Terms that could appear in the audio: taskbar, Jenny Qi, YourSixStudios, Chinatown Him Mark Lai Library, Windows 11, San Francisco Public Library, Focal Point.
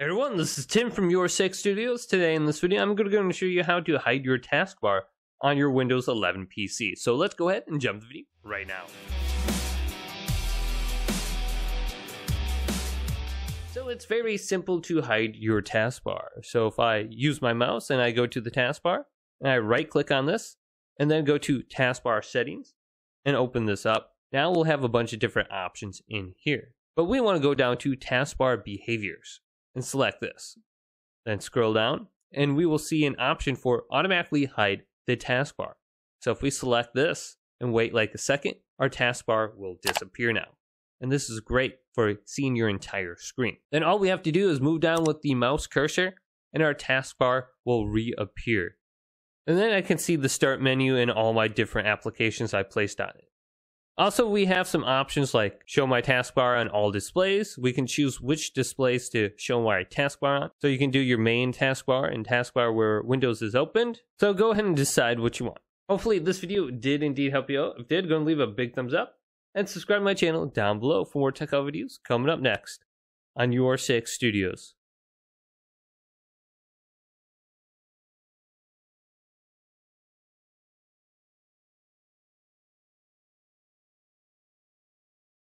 Hey everyone, this is Tim from YourSixStudios. Today in this video, I'm going to show you how to hide your taskbar on your Windows 11 PC. So let's go ahead and jump the video right now. So it's very simple to hide your taskbar. So if I use my mouse and I go to the taskbar, and I right click on this, and then go to taskbar settings, and open this up. Now we'll have a bunch of different options in here. But we want to go down to taskbar behaviors. And select this, then scroll down, and we will see an option for automatically hide the taskbar. So if we select this and wait like a second, our taskbar will disappear now. And this is great for seeing your entire screen. Then all we have to do is move down with the mouse cursor, and our taskbar will reappear. And then I can see the start menu and all my different applications I placed on it. Also, we have some options like show my taskbar on all displays. We can choose which displays to show my taskbar on. So you can do your main taskbar and taskbar where Windows is opened. So go ahead and decide what you want. Hopefully this video did indeed help you out. If it did, go and leave a big thumbs up and subscribe to my channel down below for more tech videos coming up next on YourSixStudios.